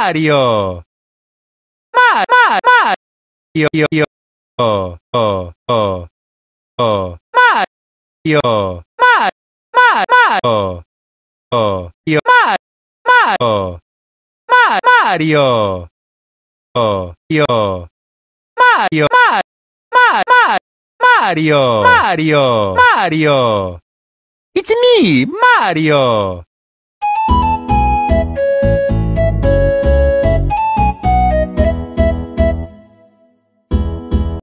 Mario. Mario. Mario. Mario. Mario. It's me, Mario.